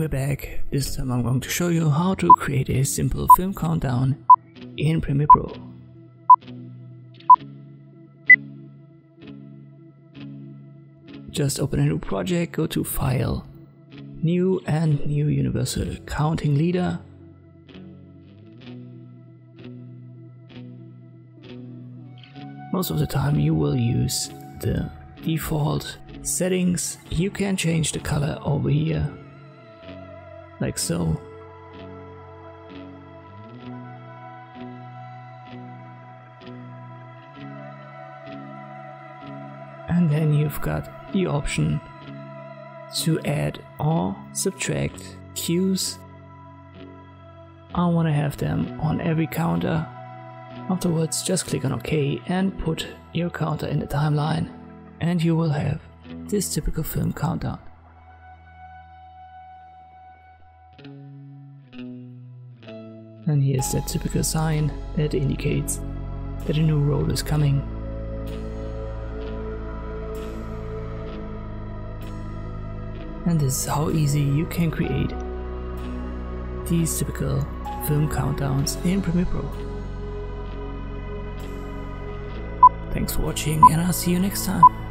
we're back. This time I'm going to show you how to create a simple film countdown in Premiere Pro. Just open a new project, go to File, New and New Universal Counting Leader. Most of the time you will use the default settings. You can change the color over here, like so. And then you've got the option to add or subtract cues. I want to have them on every counter. Afterwards, just click on OK and put your counter in the timeline, and you will have this typical film countdown. And here's that typical sign that indicates that a new roll is coming. And this is how easy you can create these typical film countdowns in Premiere Pro. Thanks for watching, and I'll see you next time.